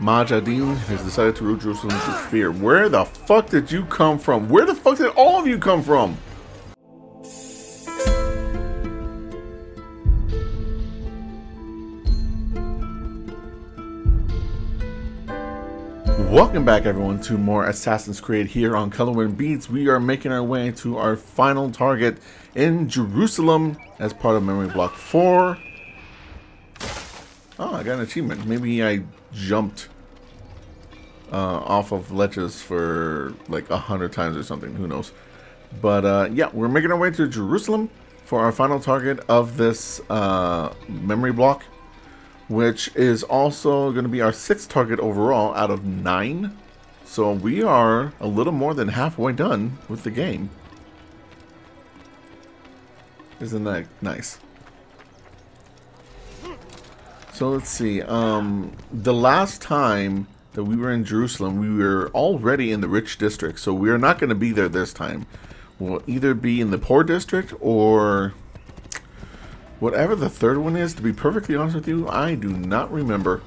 Majd Addin has decided to rule Jerusalem through fear. Where the fuck did you come from? Where the fuck did all of you come from? Welcome back everyone to more Assassin's Creed here on Colorwind Beats. We are making our way to our final target in Jerusalem as part of Memory Block 4. Oh, I got an achievement. Maybe I jumped off of ledges for like 100 times or something. Who knows? But yeah, we're making our way to Jerusalem for our final target of this Memory Block, which is also going to be our 6th target overall out of 9. So we are a little more than halfway done with the game. Isn't that nice? So let's see. The last time that we were in Jerusalem, we were already in the rich district. So we're not going to be there this time. We'll either be in the poor district or whatever the third one is, to be perfectly honest with you, I do not remember.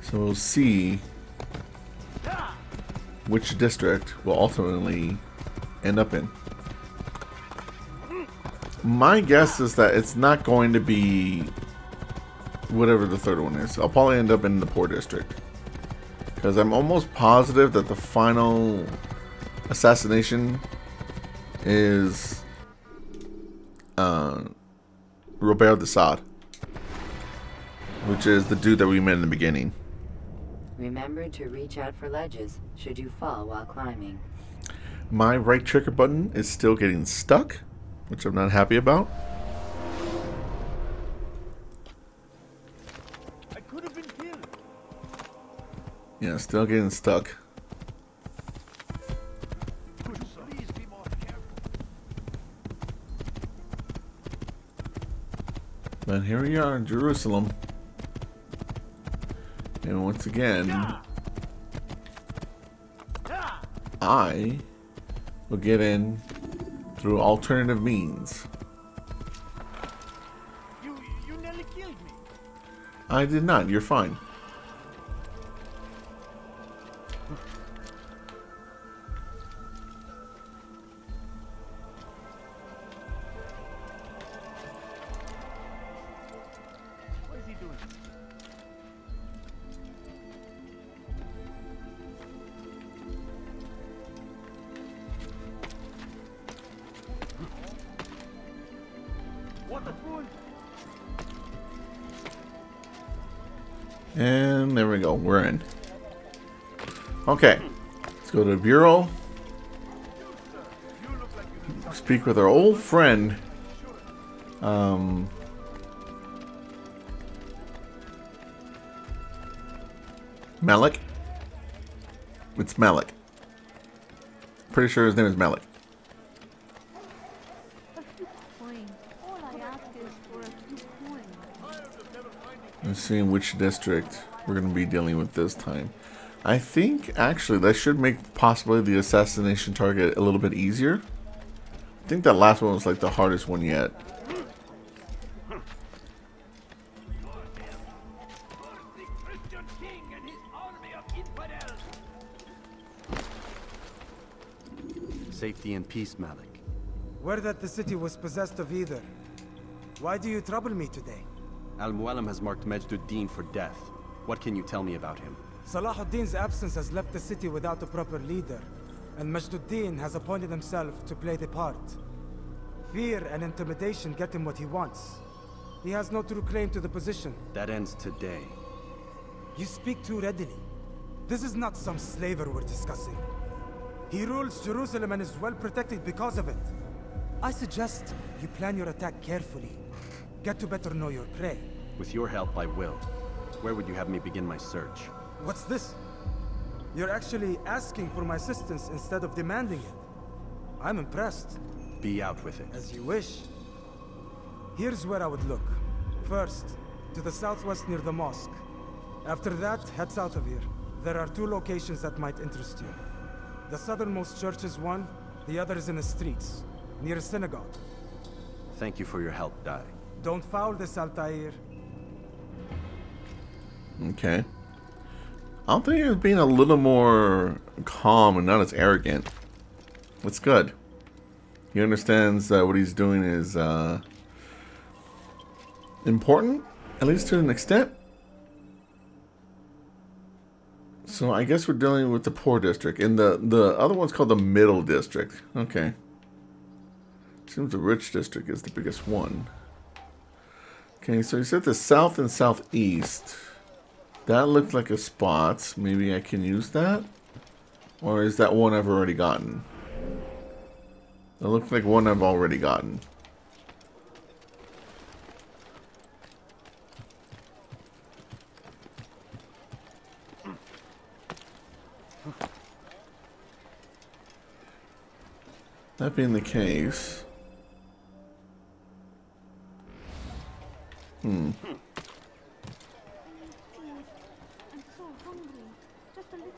So we'll see which district we'll ultimately end up in. My guess is that it's not going to be whatever the third one is. I'll probably end up in the poor district. Because I'm almost positive that the final assassination is Robert de Sade, which is the dude that we met in the beginning. Remember to reach out for ledges should you fall while climbing. My right trigger button is still getting stuck, which I'm not happy about. I could have been killed. Yeah, still getting stuck. But here we are in Jerusalem, and once again, I will get in through alternative means. You nearly killed me. I did not. You're fine. And there we go, we're in. Okay, let's go to the bureau. Speak with our old friend. Malik? It's Malik. Pretty sure his name is Malik. Let's see which district we're going to be dealing with this time. I think, actually, that should make possibly the assassination target a little bit easier. I think that last one was like the hardest one yet. Safety and peace, Malik. Where that the city was possessed of either. Why do you trouble me today? Al Mualim has marked Majd Addin for death. What can you tell me about him? Salah ad-Din's absence has left the city without a proper leader, and Majd Addin has appointed himself to play the part. Fear and intimidation get him what he wants. He has no true claim to the position. That ends today. You speak too readily. This is not some slaver we're discussing. He rules Jerusalem and is well protected because of it. I suggest you plan your attack carefully. Get to better know your prey. With your help, I will. Where would you have me begin my search? What's this? You're actually asking for my assistance instead of demanding it. I'm impressed. Be out with it. As you wish. Here's where I would look. First, to the southwest near the mosque. After that, head south of here. There are 2 locations that might interest you. The southernmost church is one, the other is in the streets, near a synagogue. Thank you for your help, Dai. Don't foul this, Altair. Okay. I'm thinking of being a little more calm and not as arrogant. That's good. He understands that what he's doing is important, at least to an extent. So I guess we're dealing with the poor district, and the other one's called the middle district. Okay. Seems the rich district is the biggest one. Okay, so you said the south and southeast. That looks like a spot. Maybe I can use that? Or is that one I've already gotten? That looks like one I've already gotten. That being the case...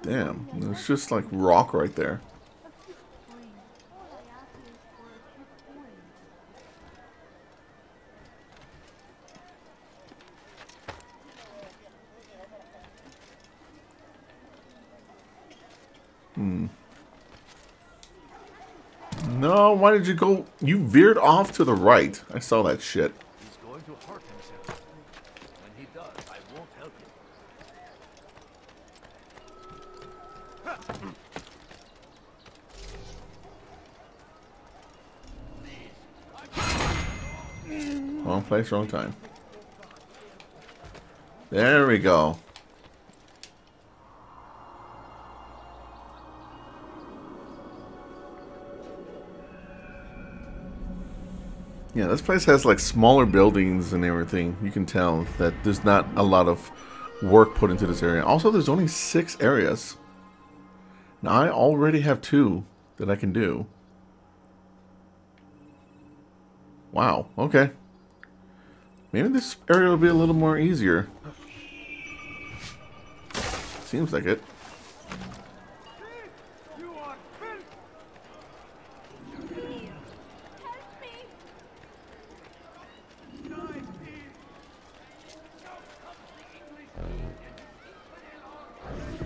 Damn, there's just like rock right there. No, why did you go? You veered off to the right. I saw that shit. He's going to hurt himself. When he does, I won't help him. Wrong place, wrong time. There we go. Yeah, this place has like smaller buildings and everything. You can tell that there's not a lot of work put into this area. Also, there's only 6 areas. Now, I already have 2 that I can do. Wow, okay. Maybe this area will be a little more easier. Seems like it.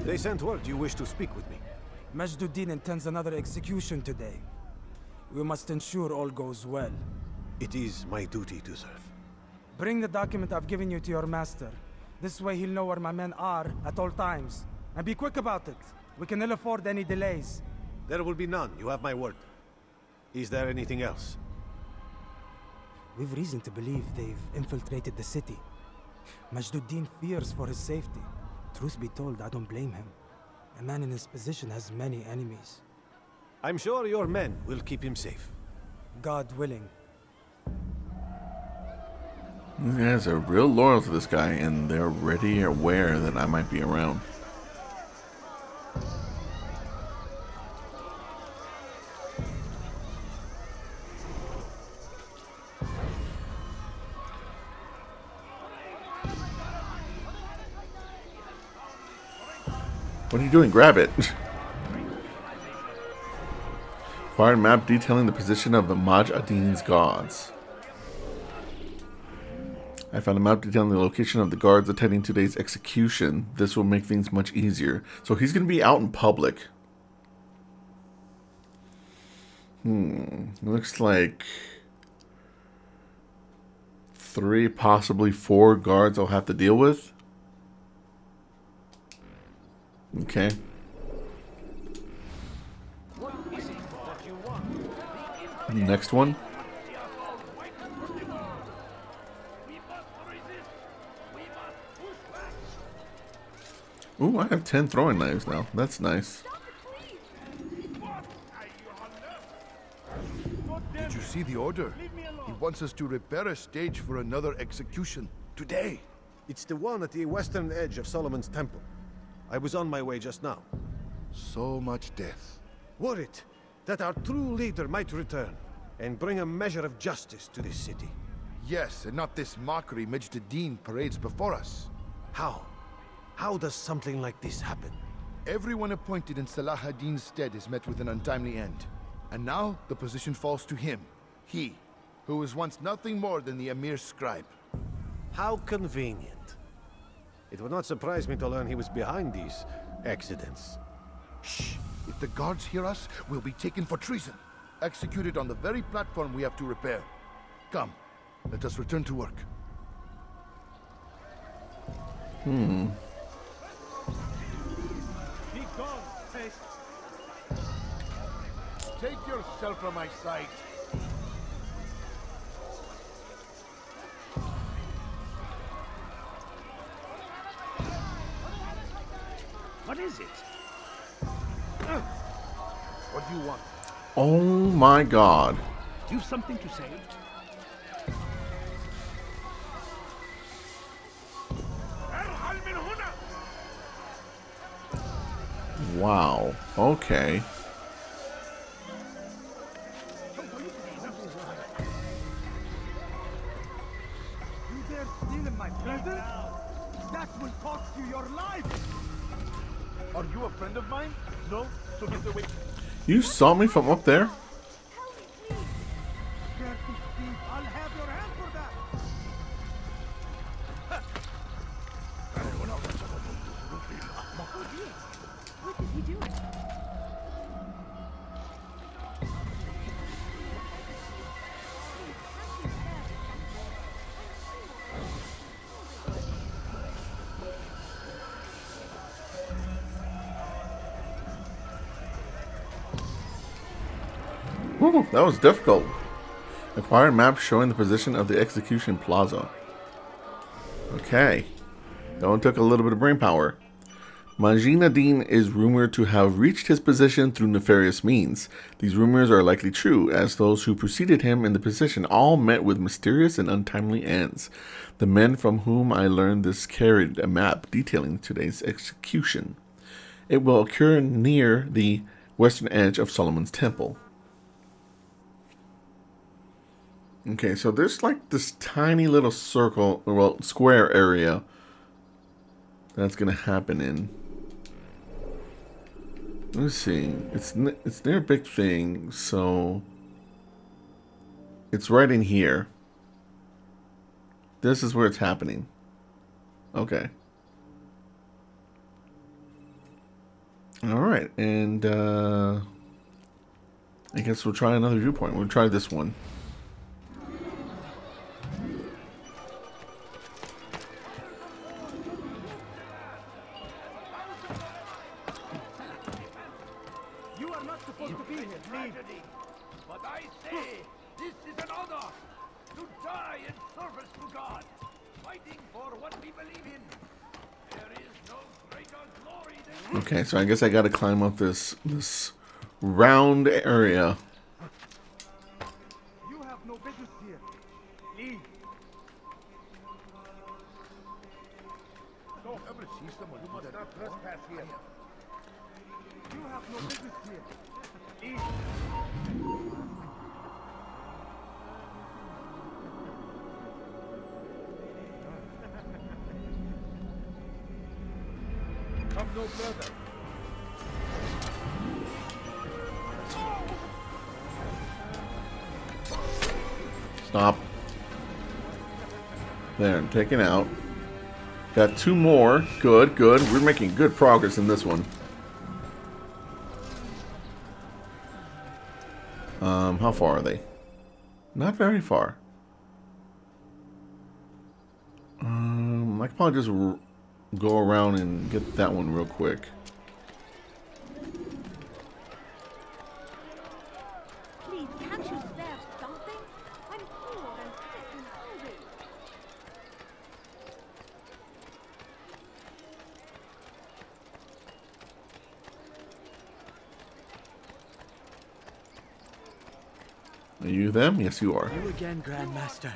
They sent word you wish to speak with me. Majd Addin intends another execution today. We must ensure all goes well. It is my duty to serve. Bring the document I've given you to your master. This way he'll know where my men are at all times. And be quick about it. We can ill afford any delays. There will be none. You have my word. Is there anything else? We've reason to believe they've infiltrated the city. Majd Addin fears for his safety. Truth be told, I don't blame him. A man in his position has many enemies. I'm sure your men will keep him safe. God willing. These guys are real loyal to this guy, and they're already aware that I might be around. What are you doing? Grab it. Acquired map detailing the position of the Majd Addin's guards. I found a map detailing the location of the guards attending today's execution. This will make things much easier. So he's going to be out in public. Looks like 3, possibly 4 guards I'll have to deal with. Okay. Next one. Ooh, I have 10 throwing knives now. That's nice. Did you see the order? He wants us to repair a stage for another execution today. It's the one at the western edge of Solomon's Temple. I was on my way just now. So much death. Were it that our true leader might return and bring a measure of justice to this city. Yes, and not this mockery Majd Addin parades before us. How? How does something like this happen? Everyone appointed in Salah ad-Din's stead is met with an untimely end. And now the position falls to him. He, who was once nothing more than the Emir's scribe. How convenient. It would not surprise me to learn he was behind these accidents. Shh! If the guards hear us, we'll be taken for treason. Executed on the very platform we have to repair. Come, let us return to work. Hmm. Take yourself from my sight. What is it? What do you want? Oh my God. Do you have something to say? Wow. Okay. You dare steal my treasure? That will cost you your life. Are you a friend of mine? No, so get away. You saw me from up there? I'll have your hand for that. What did he do? Ooh, that was difficult. Acquire map showing the position of the execution plaza. Okay. That one took a little bit of brain power. Majd Addin is rumored to have reached his position through nefarious means. These rumors are likely true, as those who preceded him in the position all met with mysterious and untimely ends. The men from whom I learned this carried a map detailing today's execution. It will occur near the western edge of Solomon's Temple. Okay, so there's like this tiny little circle, well, square area that's gonna happen in. Let's see, it's near a big thing, so it's right in here. This is where it's happening. Okay. All right, and I guess we'll try another viewpoint. We'll try this one. Okay, so I guess I gotta climb up this round area. You have no business here. Leave. Don't ever see someone who must not trespass here. You have no business here. Leave. No brother. Stop. There, I'm taken out. Got two more. Good, good. We're making good progress in this one. How far are they? Not very far. I could probably just go around and get that one real quick. Please, can't you spare something? I'm poor and sick and hungry. Are you them? Yes, you are. You again, Grand Master.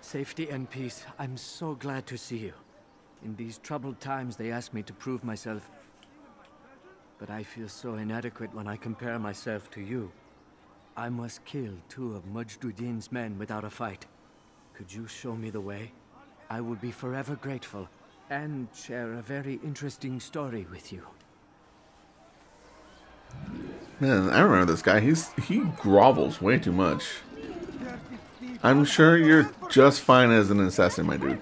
Safety and peace. I'm so glad to see you. In these troubled times, they ask me to prove myself. But I feel so inadequate when I compare myself to you. I must kill two of Mujduddin's men without a fight. Could you show me the way? I will be forever grateful and share a very interesting story with you. Man, I remember this guy. He grovels way too much. I'm sure you're just fine as an assassin, my dude.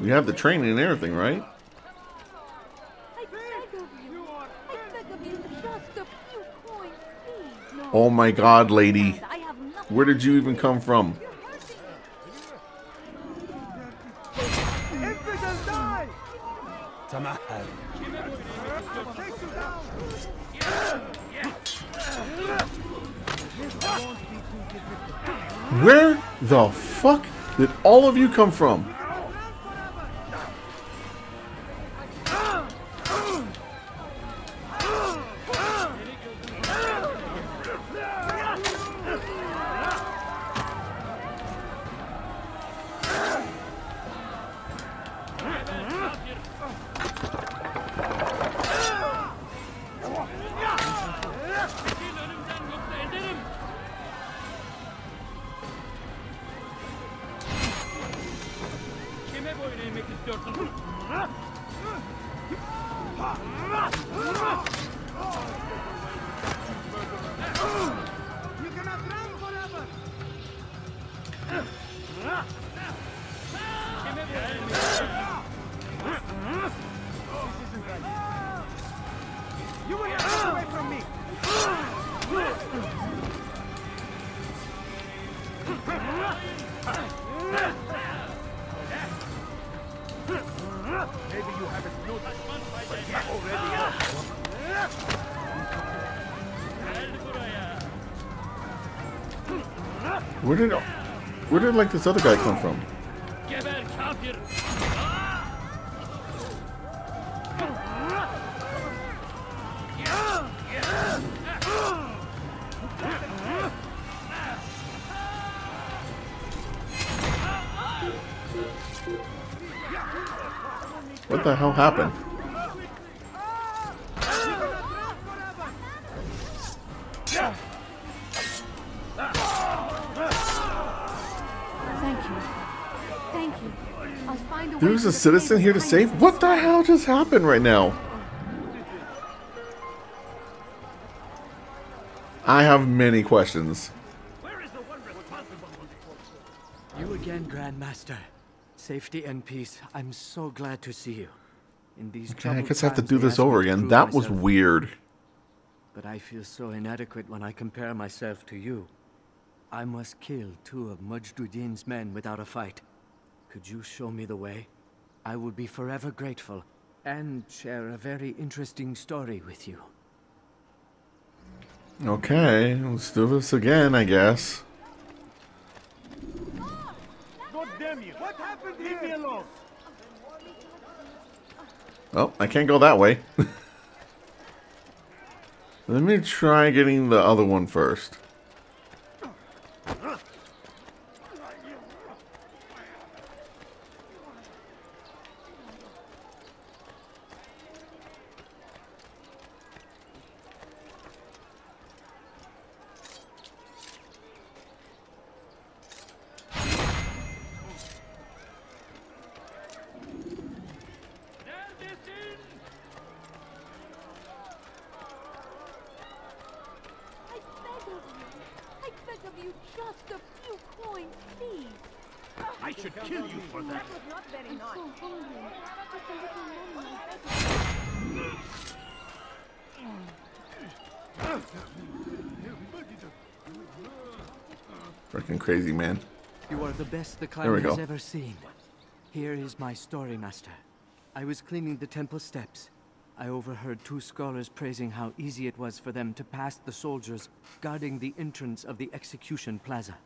You have the training and everything, right? Oh my god, lady. Where did you even come from? Where the fuck did all of you come from? Where did like this other guy come from? What the hell happened? There's a citizen here to save? What the hell just happened right now? I have many questions. Where is the one responsible? You again, Grand Master. Safety and peace. I'm so glad to see you. In these troubled times, I guess I have to do this over again. That was weird. But I feel so inadequate when I compare myself to you. I must kill two of Mujduddin's men without a fight. Could you show me the way? I would be forever grateful, and share a very interesting story with you. Okay, let's do this again, I guess. God damn you! What happened? Leave me alone! Oh, I can't go that way. Let me try getting the other one first. Freaking crazy, man. You are the best the climber has ever seen. Here is my story, Master. I was cleaning the temple steps. I overheard two scholars praising how easy it was for them to pass the soldiers guarding the entrance of the execution plaza.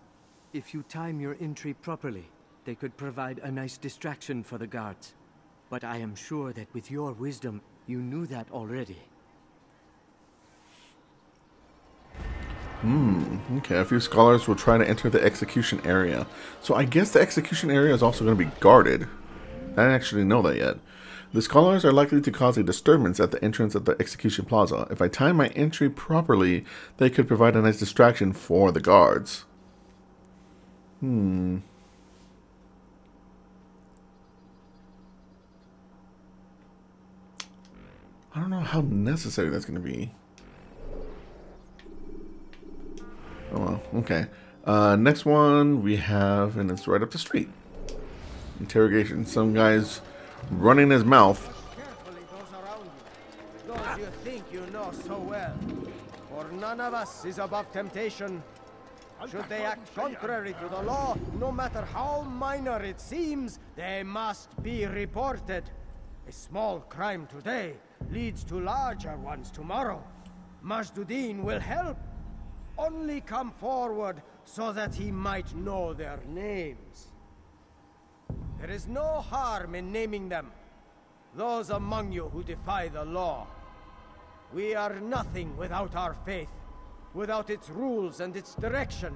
If you time your entry properly, they could provide a nice distraction for the guards. But I am sure that with your wisdom, you knew that already. Okay, a few scholars will try to enter the execution area. So I guess the execution area is also going to be guarded. I didn't actually know that yet. The scholars are likely to cause a disturbance at the entrance of the execution plaza. If I time my entry properly, they could provide a nice distraction for the guards. I don't know how necessary that's going to be. Oh well, okay. Next one we have, and it's right up the street. Interrogation. Some guy's running his mouth. Those you think you know so well, for none of us is above temptation. Should they act contrary to the law, no matter how minor it seems, they must be reported. A small crime today leads to larger ones tomorrow. Majd Addin will help. Only come forward so that he might know their names. There is no harm in naming them, those among you who defy the law. We are nothing without our faith, without its rules and its direction.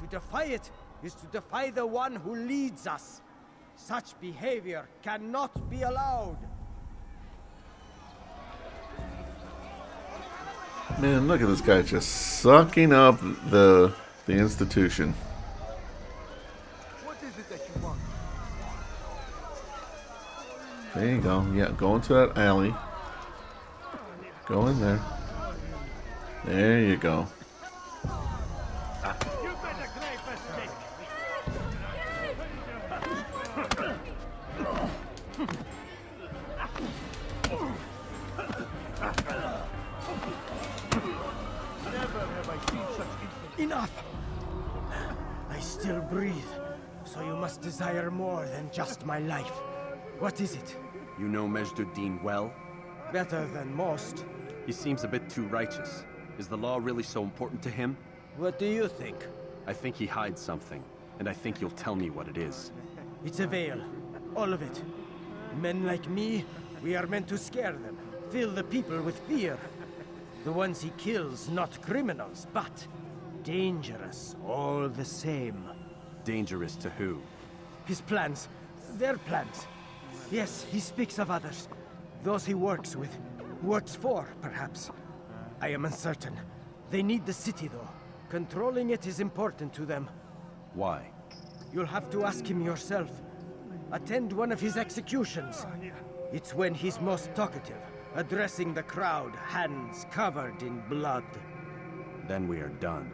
To defy it is to defy the one who leads us. Such behavior cannot be allowed. Man, look at this guy just sucking up the institution. What is it that you want? There you go. Yeah, go into that alley. Go in there. There you go. Enough! I still breathe, so you must desire more than just my life. What is it? You know Majd Addin well? Better than most. He seems a bit too righteous. Is the law really so important to him? What do you think? I think he hides something, and I think you'll tell me what it is. It's a veil. All of it. Men like me, we are meant to scare them, fill the people with fear. The ones he kills, not criminals, but dangerous all the same. Dangerous to who? His plans. Their plans. Yes, he speaks of others. Those he works with. Works for, perhaps. I am uncertain. They need the city, though. Controlling it is important to them. Why? You'll have to ask him yourself. Attend one of his executions. It's when he's most talkative, addressing the crowd, hands covered in blood. Then we are done.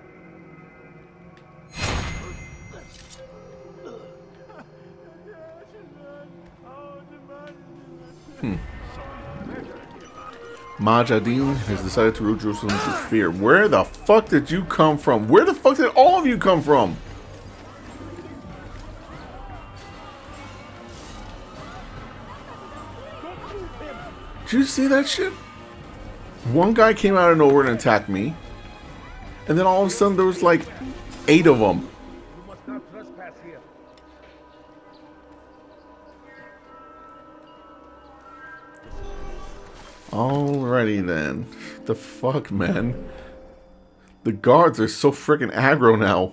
Majd Addin has decided to rule Jerusalem through fear. Where the fuck did you come from? Where the fuck did all of you come from? Did you see that shit? One guy came out of nowhere and attacked me. And then all of a sudden there was like 8 of them. You must not trespass here. Alrighty then. The fuck, man. The guards are so freaking aggro now.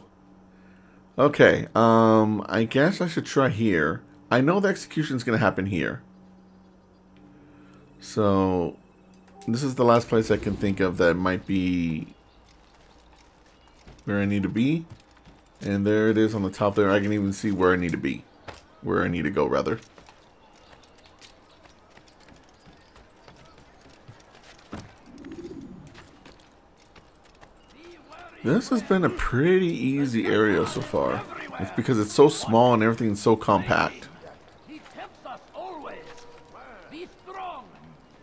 Okay, I guess I should try here. I know the execution's gonna happen here. So, this is the last place I can think of that might be where I need to be. And there it is on the top there. I can even see where I need to be. Where I need to go, rather. This has been a pretty easy area so far. It's because it's so small and everything's so compact. He tempts us always. Be strong,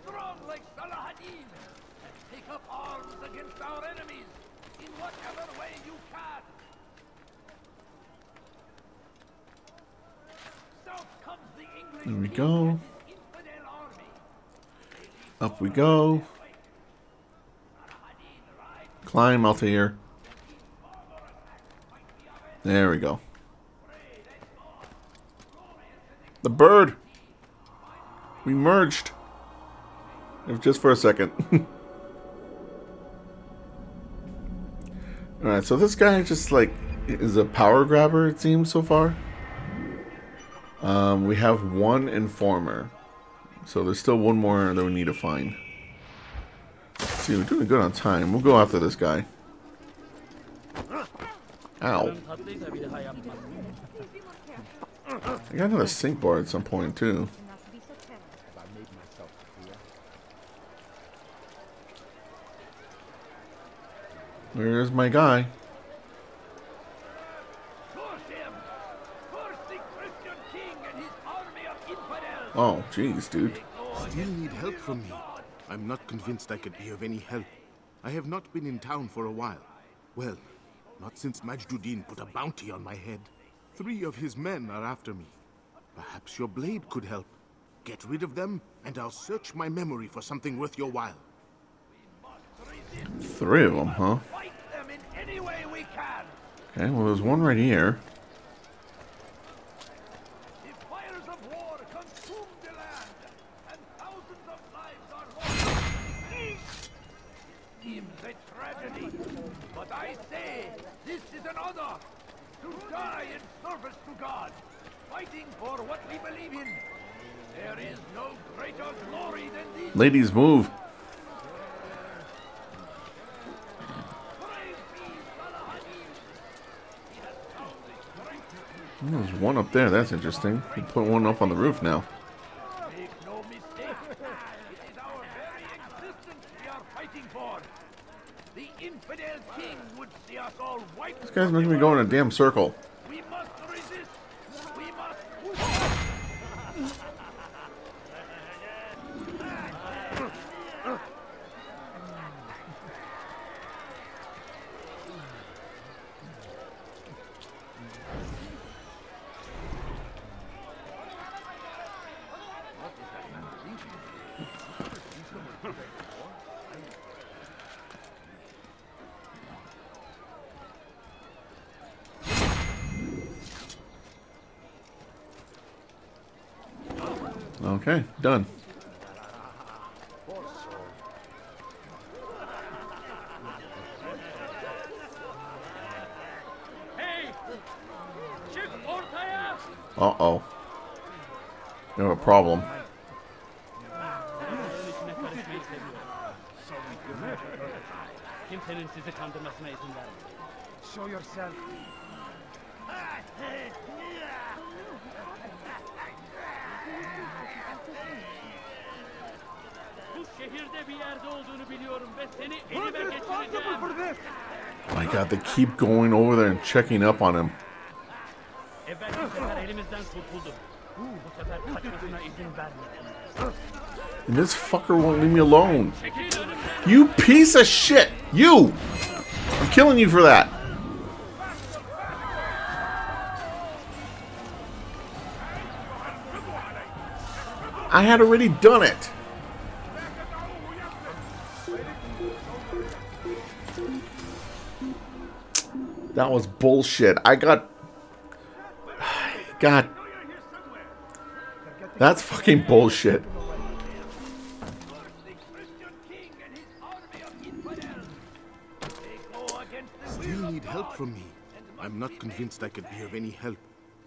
strong like Salah ad-Din, and take up arms against our enemies in whatever way you can. South comes the English. There we go. Up we go. Climb, Altair. There we go. The bird! We merged. Just for a second. Alright, so this guy just like is a power grabber, it seems, so far. We have one informer. So there's still one more that we need to find. Let's see, we're doing good on time. We'll go after this guy. Ow. I got another sink bar at some point, too. Where's my guy? Oh, jeez, dude. Still need help from me. I'm not convinced I could be of any help. I have not been in town for a while. Well, not since Majduddin put a bounty on my head. 3 of his men are after me. Perhaps your blade could help. Get rid of them, and I'll search my memory for something worth your while. 3 of them, huh? Fight them in any way we can. Okay, well, there's one right here. The fires of war consume the land, and thousands of lives are lost. Seems a tragedy, but I say this is an honor to die in service to God, fighting for what we believe in. There is no greater glory than this. Ladies, move. There's one up there. That's interesting. We put one up on the roof now. Make no mistake. It is our very existence we are fighting for. The infidel king would see us all wiped. This guy's making me go in a damn circle. We must resist. We must push on. Okay, done. Uh-oh. We have a problem. Show yourself. My God, they keep going over there and checking up on him. And this fucker won't leave me alone. You piece of shit! You! I'm killing you for that. I had already done it. That was bullshit. I got... God. That's fucking bullshit. Still need help from me. I'm not convinced I could be of any help.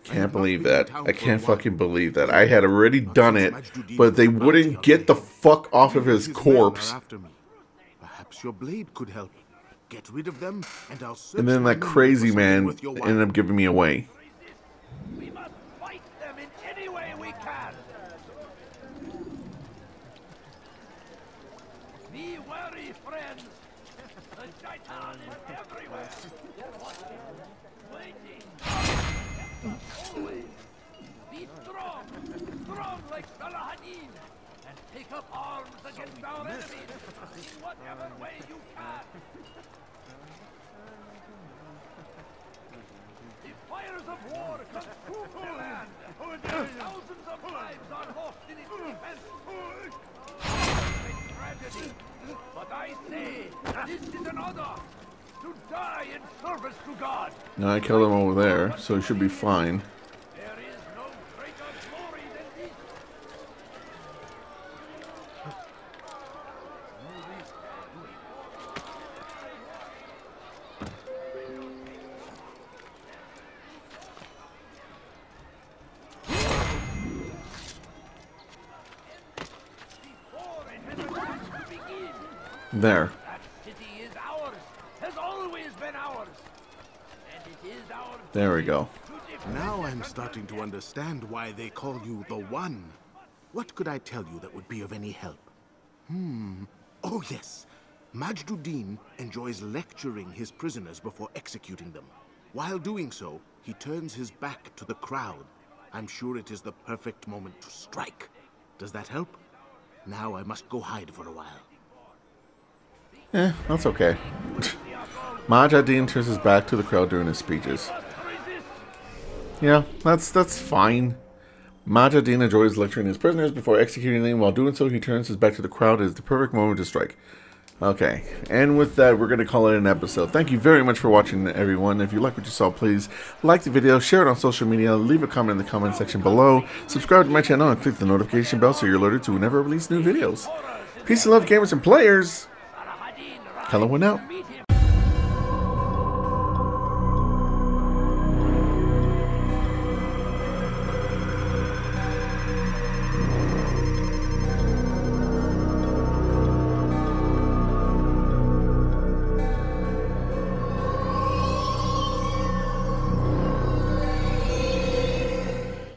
Can't believe that. I can't fucking believe that. I had already done it, but they wouldn't get the fuck off of his corpse. Perhaps your blade could help. Get rid of them, and I'll search. And then that crazy man ended up giving me away. We must fight them in any way we can. Be wary, friends. The shaitan is everywhere. Waiting. Always. Be strong. Strong like Salah ad-Din. And take up arms against our enemies in whatever way you can. The fires of war consume the land. Thousands of lives are lost in its defense. A tragedy. But I say, this is an honor to die in service to God. Now I killed him over there, so he should be fine. There. That city is ours, has always been ours. And it is ours. There we go. Now I'm starting to understand why they call you the One. What could I tell you that would be of any help? Oh yes. Majduddin enjoys lecturing his prisoners before executing them. While doing so, he turns his back to the crowd. I'm sure it is the perfect moment to strike. Does that help? Now I must go hide for a while. Eh, that's okay. Majd Addin turns his back to the crowd during his speeches. Yeah, that's fine. Majd Addin enjoys lecturing his prisoners before executing them. While doing so, he turns his back to the crowd. It is the perfect moment to strike. Okay, and with that, we're going to call it an episode. Thank you very much for watching, everyone. If you like what you saw, please like the video, share it on social media, leave a comment in the comment section below, subscribe to my channel, and click the notification bell so you're alerted to whenever I release new videos. Peace and love, gamers and players. Colorwind out.